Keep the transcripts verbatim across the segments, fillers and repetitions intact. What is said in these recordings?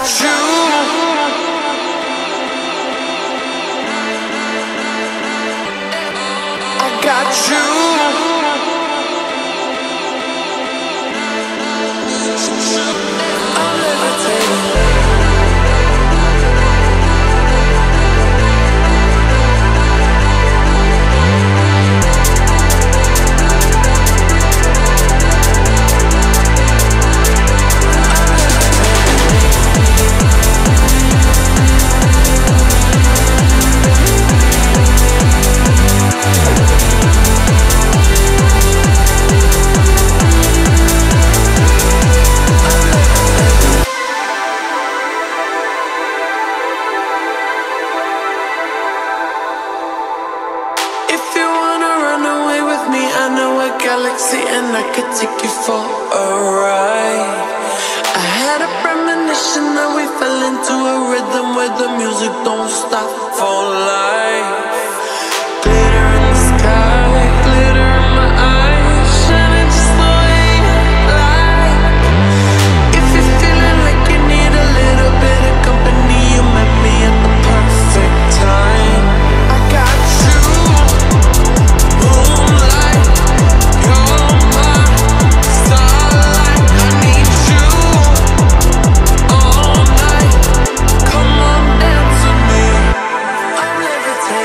without you. I got you. I'm levitating. Galaxy, and I could take you for a ride. I had a premonition that we fell into a rhythm where the music don't stop for life. Glitter in the sky, glitter in my eyes, shining just the way you like. If you're feeling like you need a little bit of company, you met me at the perfect time. I got you, moonlight. Take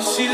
Oh,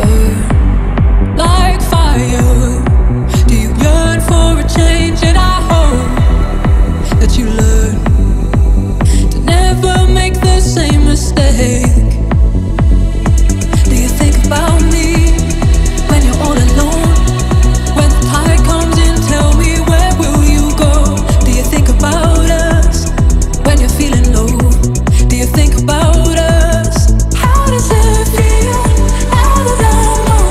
burn like fire. Do you yearn for a change? And I hope that you learn to never make the same mistake. Think about us. How does it feel out of the moment?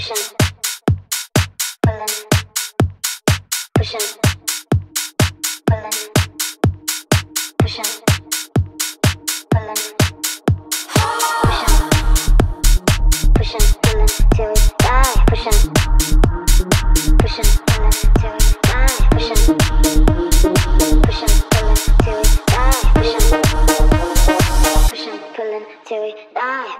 pushing, pulling, pushing, pulling, pushing, pulling, pushing, pushing, pulling till we die, pushing, pushing, pulling till we die, pushing, pushing, pulling till we die, pushing, pushing, pulling till we die.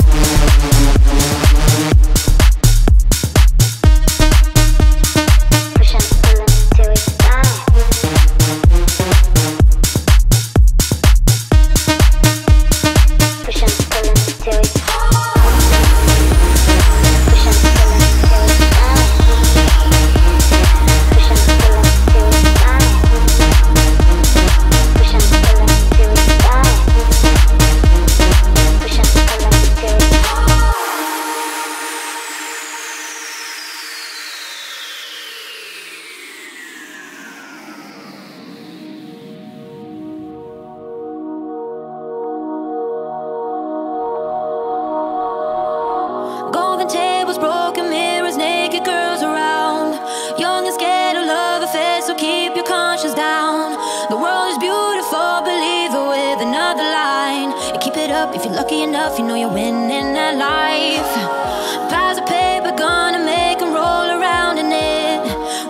If you're lucky enough, you know you're winning at life. Piles of paper gonna make them roll around in it.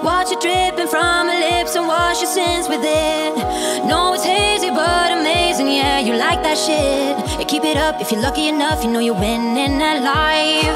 Watch it dripping from her lips and wash your sins with it. No, it's hazy but amazing, yeah, you like that shit. You keep it up, if you're lucky enough, you know you're winning at life.